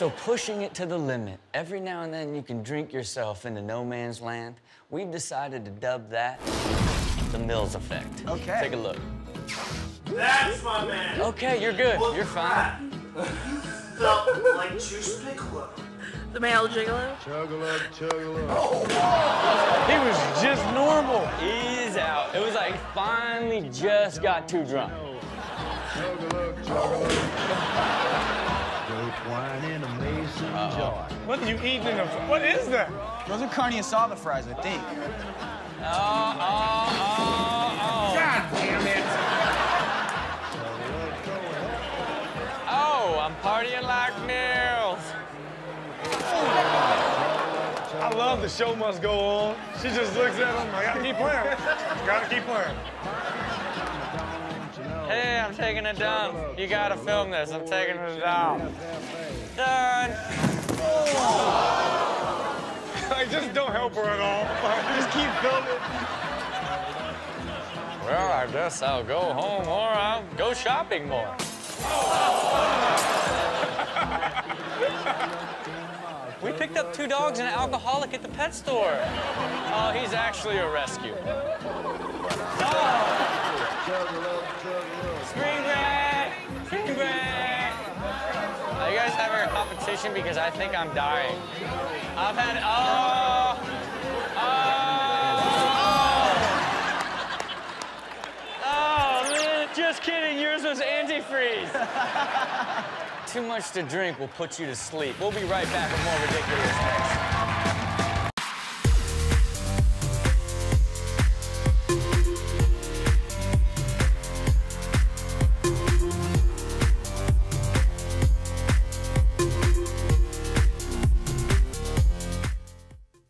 So pushing it to the limit. Every now and then you can drink yourself into no man's land. We've decided to dub that the Mills Effect. Okay. Take a look. That's my man. Okay, you're good. Well, you're fine. You felt like Juice Piccolo. The male gigolo? Juggalo, juggalo. Oh, whoa! He was just normal. Ease out. It was like finally just got too drunk. Juggalo, juggalo. Go twine in a mason jar. What are you eating? What is that? Those are carne asada fries, I think. Oh. God damn it. Oh, I'm partying like Mills. I love the show must go on. She just looks at him like, I gotta keep playing. Gotta keep playing. Hey, I'm taking a dump. You gotta film this. I'm taking a dump. Done. Like, just don't help her at all. Like, just keep filming. Well, I guess I'll go home or I'll go shopping more. We picked up two dogs and an alcoholic at the pet store. Oh, he's actually a rescue. Oh. Spring break! Spring break! Are you guys having a competition? Because I think I'm dying. I've had... Oh, man, just kidding. Yours was antifreeze. Too much to drink will put you to sleep. We'll be right back with more Ridiculousness.